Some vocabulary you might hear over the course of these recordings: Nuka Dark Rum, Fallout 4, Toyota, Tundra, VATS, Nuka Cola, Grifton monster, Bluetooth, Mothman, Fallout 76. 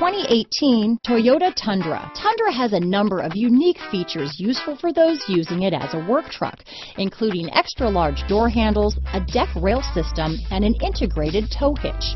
2018 Toyota Tundra. Tundra has a number of unique features useful for those using it as a work truck, including extra-large door handles, a deck rail system, and an integrated tow hitch.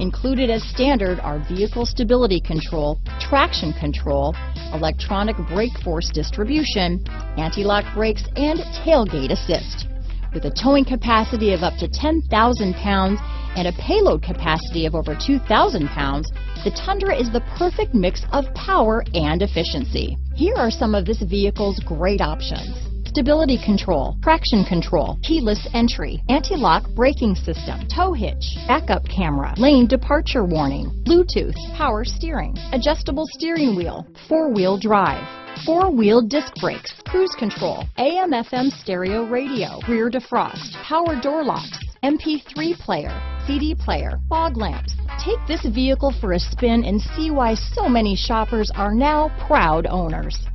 Included as standard are vehicle stability control, traction control, electronic brake force distribution, anti-lock brakes, and tailgate assist. With a towing capacity of up to 10,000 pounds and a payload capacity of over 2,000 pounds, the Tundra is the perfect mix of power and efficiency. Here are some of this vehicle's great options: stability control, traction control, keyless entry, anti-lock braking system, tow hitch, backup camera, lane departure warning, Bluetooth, power steering, adjustable steering wheel, four-wheel drive, four-wheel disc brakes, cruise control, AM/FM stereo radio, rear defrost, power door locks, MP3 player, CD player, fog lamps. Take this vehicle for a spin and see why so many shoppers are now proud owners.